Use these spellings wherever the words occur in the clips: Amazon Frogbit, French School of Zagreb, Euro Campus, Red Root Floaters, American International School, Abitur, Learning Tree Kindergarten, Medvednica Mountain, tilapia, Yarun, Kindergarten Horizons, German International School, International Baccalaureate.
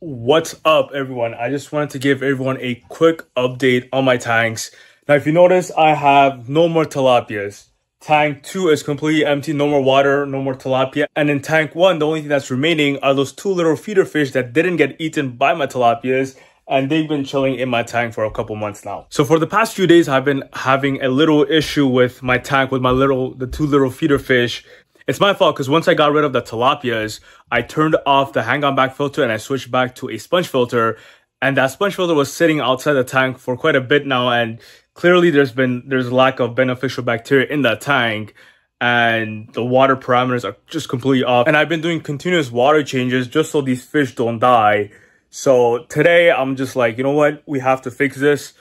What's up, everyone? I just wanted to give everyone a quick update on my tanks. Now, if you notice, I have no more tilapias. Tank 2 is completely empty, no more water, no more tilapia. And in tank 1, the only thing that's remaining are those two little feeder fish that didn't get eaten by my tilapias. And they've been chilling in my tank for a couple months now. So for the past few days, I've been having a little issue with my tank with the two little feeder fish. It's my fault because once I got rid of the tilapias, I turned off the hang on back filter and I switched back to a sponge filter. And that sponge filter was sitting outside the tank for quite a bit now. And clearly there's a lack of beneficial bacteria in that tank. And the water parameters are just completely off. And I've been doing continuous water changes just so these fish don't die. So today I'm just like, you know what, we have to fix this.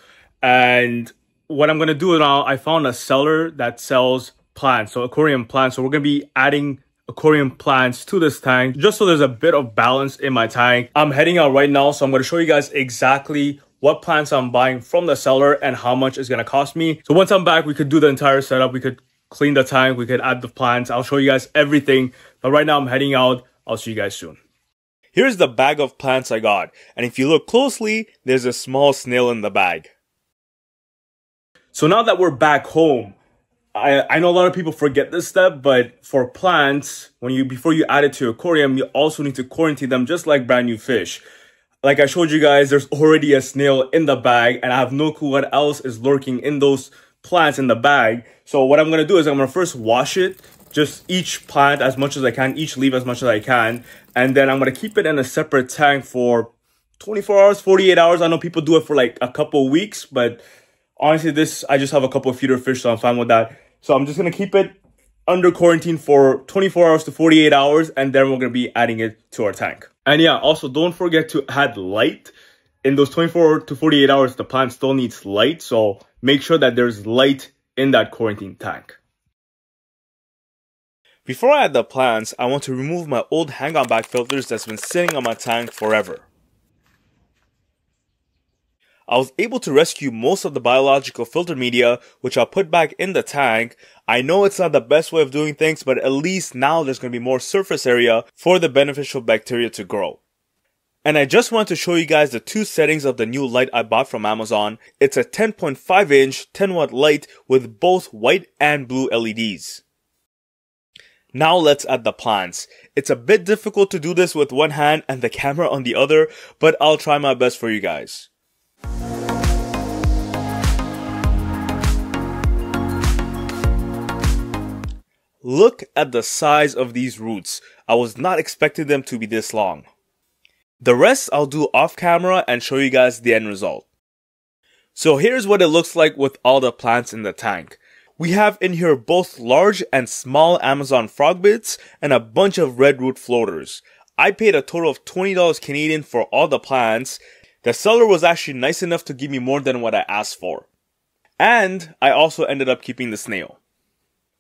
And what I'm going to do now, I found a seller that sells plants, so aquarium plants. So we're going to be adding aquarium plants to this tank just so there's a bit of balance in my tank. I'm heading out right now, so I'm going to show you guys exactly what plants I'm buying from the seller and how much it's going to cost me. So once I'm back, we could do the entire setup. We could clean the tank. We could add the plants. I'll show you guys everything. But right now I'm heading out. I'll see you guys soon. Here's the bag of plants I got, and if you look closely, there's a small snail in the bag. So now that we're back home, I know a lot of people forget this step, but for plants, before you add it to your aquarium, you also need to quarantine them just like brand new fish. Like I showed you guys, there's already a snail in the bag, and I have no clue what else is lurking in those plants in the bag. So what I'm going to do is I'm going to first wash it. Just each plant as much as I can, each leaf as much as I can. And then I'm going to keep it in a separate tank for 24 hours, 48 hours. I know people do it for like a couple weeks, but honestly, I just have a couple of feeder fish, so I'm fine with that. So I'm just going to keep it under quarantine for 24 hours to 48 hours, and then we're going to be adding it to our tank. And yeah, also don't forget to add light. In those 24 to 48 hours, the plant still needs light, so make sure that there's light in that quarantine tank. Before I add the plants, I want to remove my old hang-on back filters that's been sitting on my tank forever. I was able to rescue most of the biological filter media, which I'll put back in the tank. I know it's not the best way of doing things, but at least now there's going to be more surface area for the beneficial bacteria to grow. And I just want to show you guys the two settings of the new light I bought from Amazon. It's a 10.5 inch 10 watt light with both white and blue LEDs. Now let's add the plants. It's a bit difficult to do this with one hand and the camera on the other, but I'll try my best for you guys. Look at the size of these roots. I was not expecting them to be this long. The rest I'll do off camera and show you guys the end result. So here's what it looks like with all the plants in the tank. We have in here both large and small Amazon Frogbits and a bunch of Red Root Floaters. I paid a total of $20 Canadian for all the plants. The seller was actually nice enough to give me more than what I asked for. And I also ended up keeping the snail.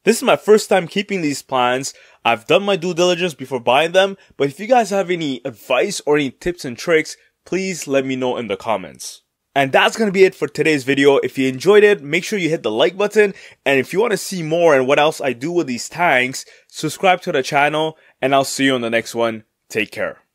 This is my first time keeping these plants. I've done my due diligence before buying them, but if you guys have any advice or any tips and tricks, please let me know in the comments. And that's going to be it for today's video. If you enjoyed it, make sure you hit the like button. And if you want to see more and what else I do with these tanks, subscribe to the channel. And I'll see you on the next one. Take care.